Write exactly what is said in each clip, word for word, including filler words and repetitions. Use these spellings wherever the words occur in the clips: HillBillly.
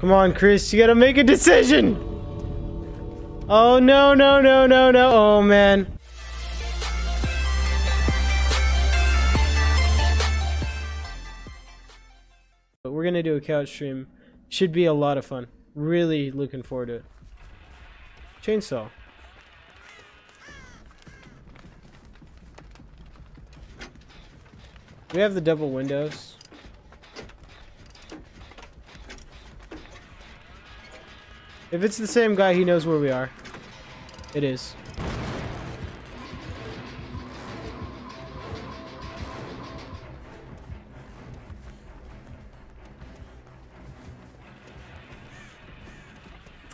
Come on, Chris, you gotta make a decision. Oh, no, no, no, no, no. Oh, man. But we're gonna do a couch stream. Should be a lot of fun. Really looking forward to it. Chainsaw. We have the double windows. If it's the same guy, he knows where we are. It is.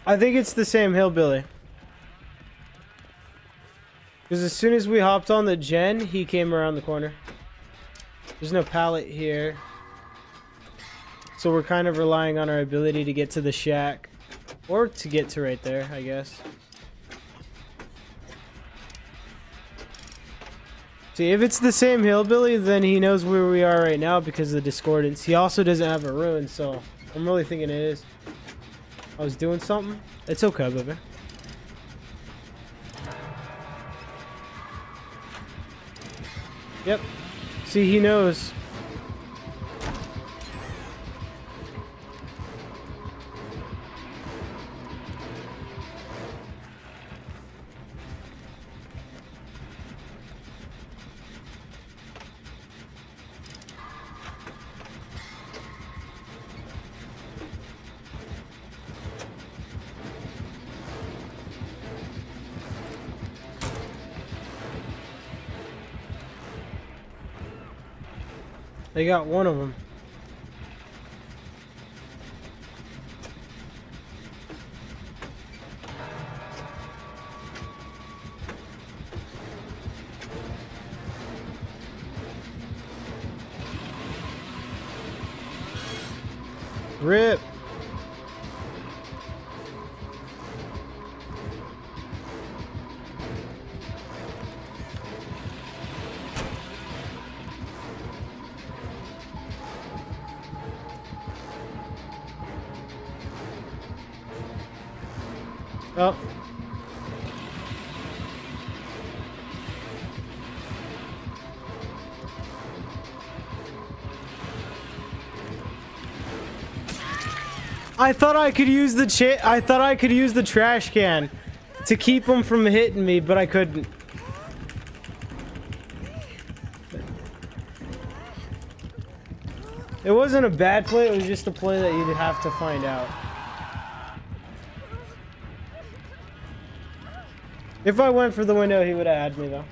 I think it's the same hillbilly. Because as soon as we hopped on the gen, he came around the corner. There's no pallet here. So we're kind of relying on our ability to get to the shack. Or to get to right there, I guess. See, if it's the same hillbilly, then he knows where we are right now because of the discordance. He also doesn't have a ruin, so I'm really thinking it is. I was doing something. It's okay, baby. Yep. See, he knows. They got one of them. Rip. Oh. I thought I could use the cha- I thought I could use the trash can to keep them from hitting me, but I couldn't. It wasn't a bad play, it was just a play that you'd have to find out. If I went for the window, he would have had me, though.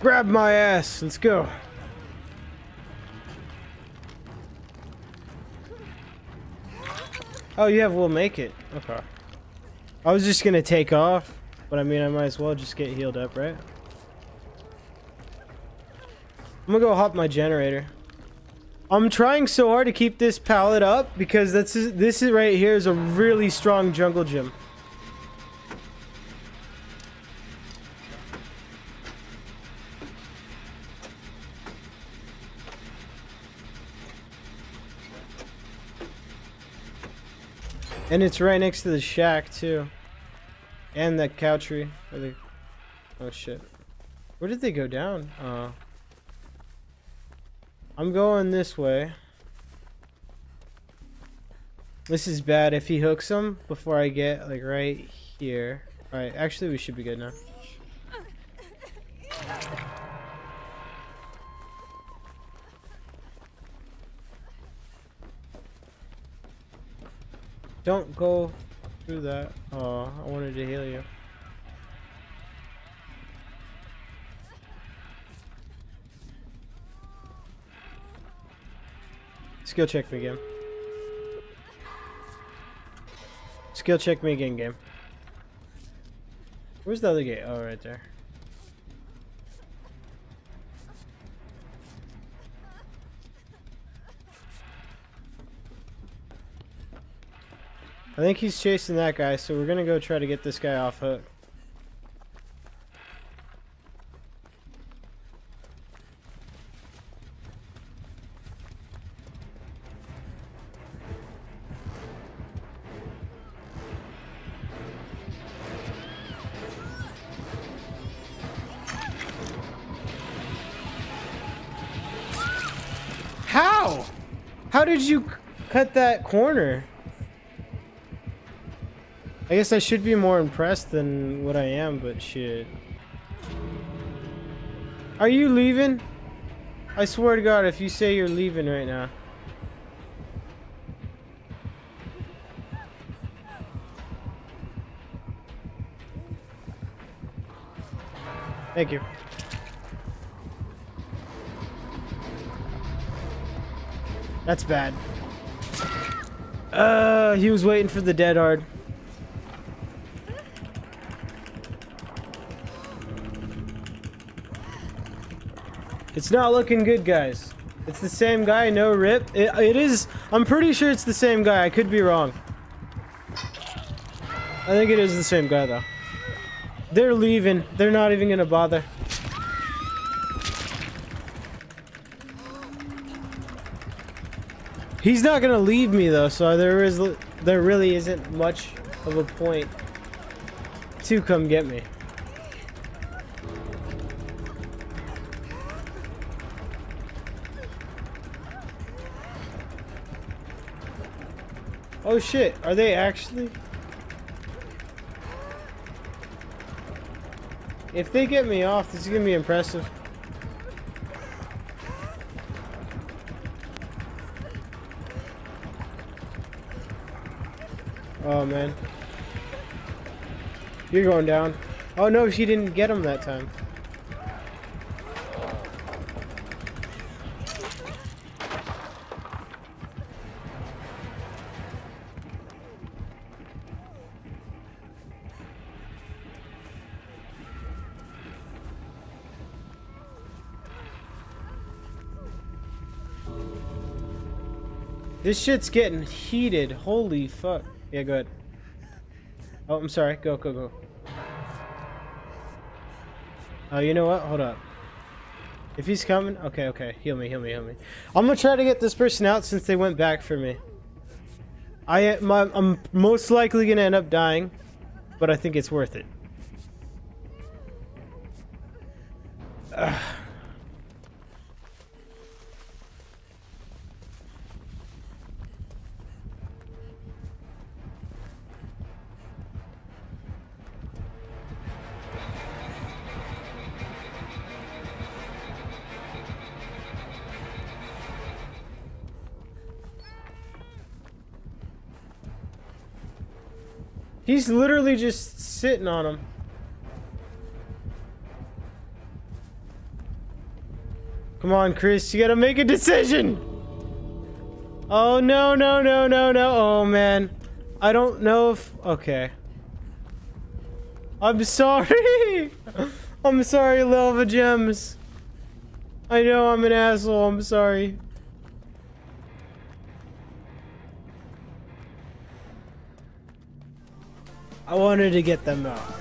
Grab my ass. Let's go. Oh, you have We'll Make It. Okay. I was just going to take off, but I mean, I might as well just get healed up, right? I'm gonna go hop my generator. I'm trying so hard to keep this pallet up because that's this is right here is a really strong jungle gym. And it's right next to the shack too. And the cow tree. Or the, oh shit. Where did they go down? Uh I'm going this way. This is bad if he hooks him before I get like right here. Alright, actually we should be good now. Don't go through that. Oh, I wanted to heal you. Skill check me, game. Skill check me again, game. Where's the other gate? Oh, right there. I think he's chasing that guy, so we're gonna go try to get this guy off hook. How did you cut that corner? I guess I should be more impressed than what I am, but shit. Are you leaving? I swear to God, if you say you're leaving right now. Thank you. That's bad. Uh, he was waiting for the dead hard. It's not looking good, guys. It's the same guy, no rip. It, it is. I'm pretty sure it's the same guy. I could be wrong. I think it is the same guy, though. They're leaving. They're not even gonna bother. He's not gonna leave me though, so there is there really isn't much of a point to come get me. Oh shit, are they actually? If they get me off, this is gonna be impressive. Oh man. You're going down. Oh no, she didn't get him that time. This shit's getting heated. Holy fuck. Yeah, go ahead. Oh, I'm sorry. Go, go, go. Oh, you know what? Hold up. If he's coming... Okay, okay. Heal me, heal me, heal me. I'm gonna try to get this person out since they went back for me. I, my, I'm most likely gonna end up dying, but I think it's worth it. Ugh. He's literally just sitting on him. Come on, Chris, you gotta make a decision. Oh no, no, no, no, no. Oh man. I don't know if... Okay. I'm sorry. I'm sorry, Lava Gems. I know I'm an asshole. I'm sorry. I wanted to get them out.